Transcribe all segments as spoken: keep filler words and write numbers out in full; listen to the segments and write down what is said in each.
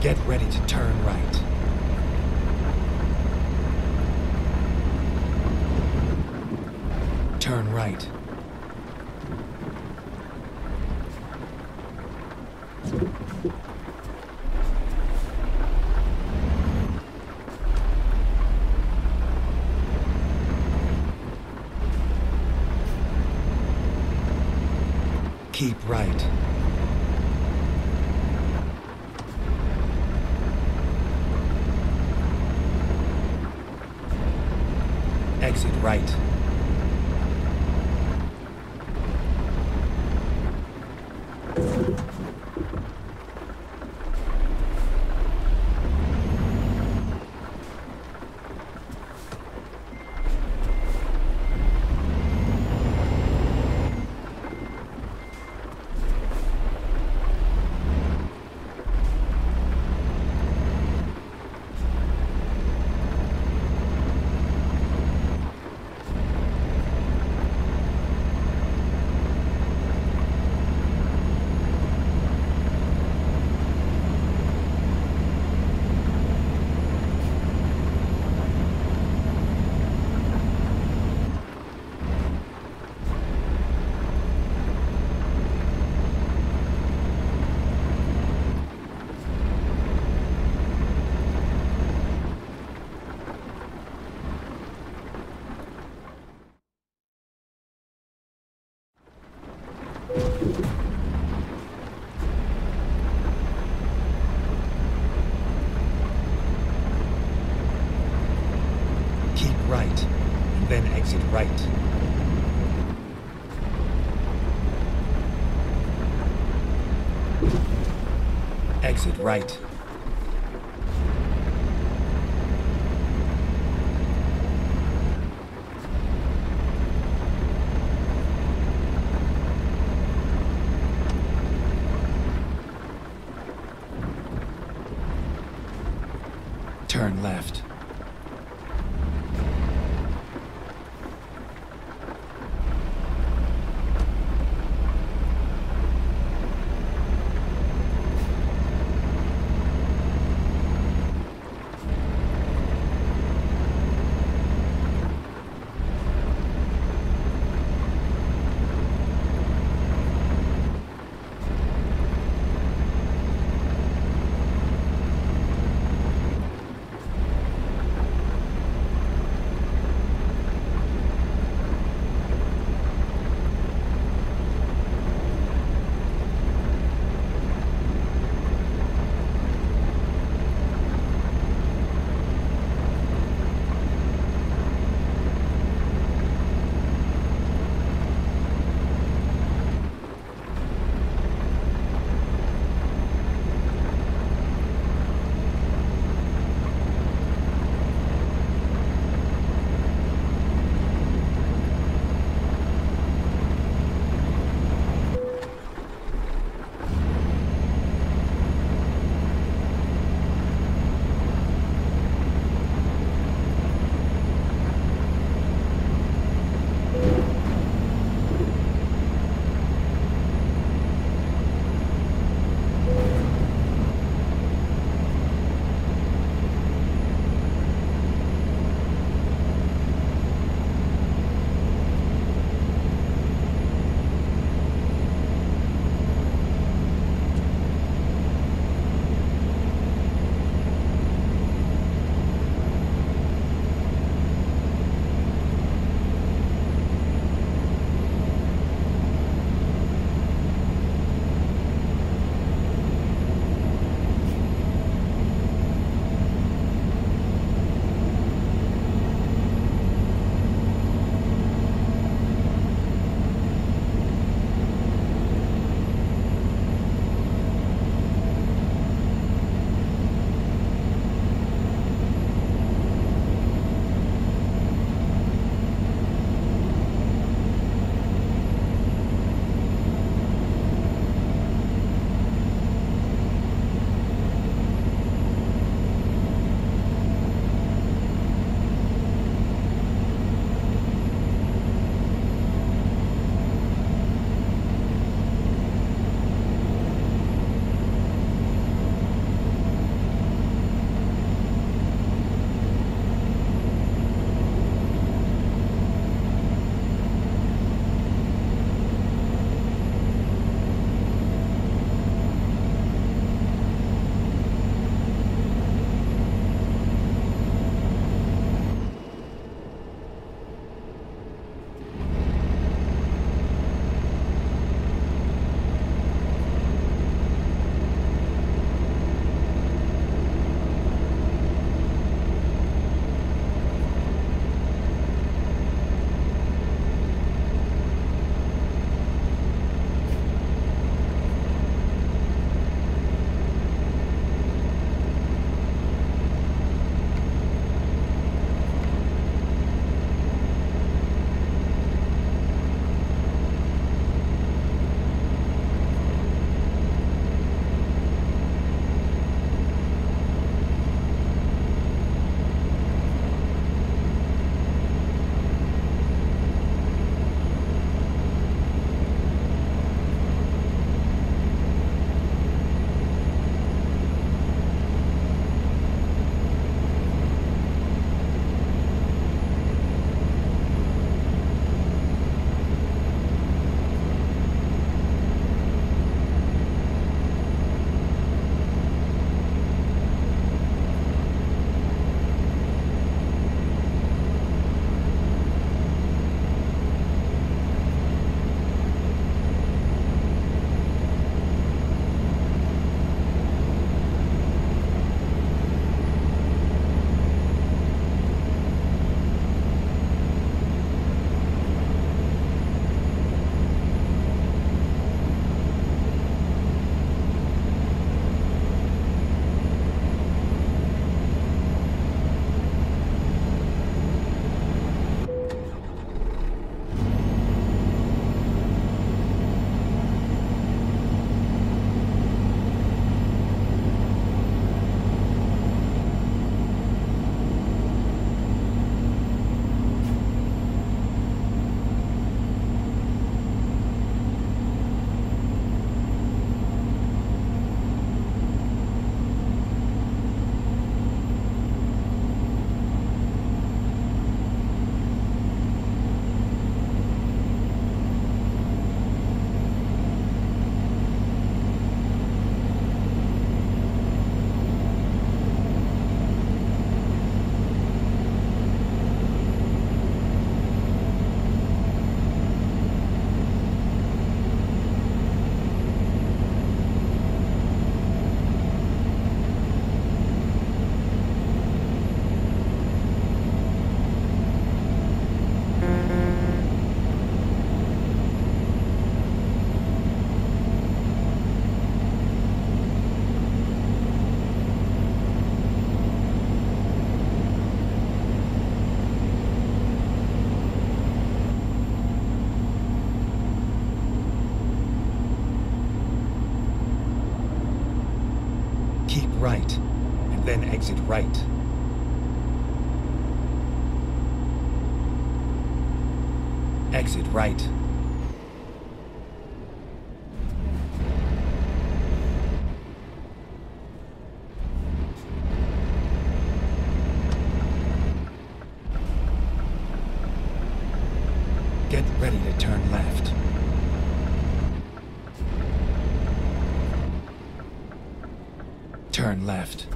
Get ready to turn right. Turn right. Keep right. Exit right. Right, and then exit right. Exit right. Turn left. right, and then exit right. Exit right. Get ready to turn left. Turn left.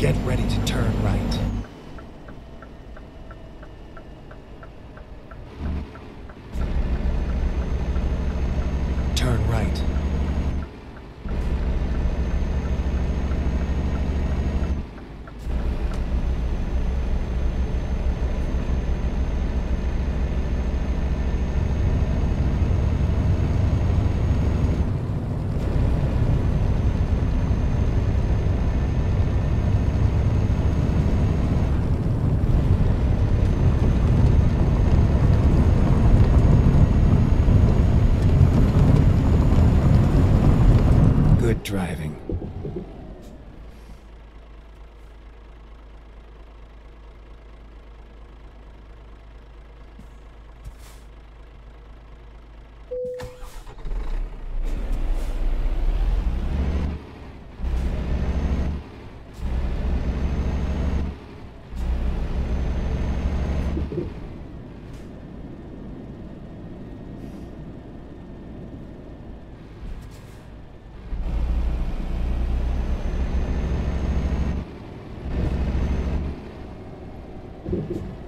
Get ready to turn right. Turn right. Driving. Thank you.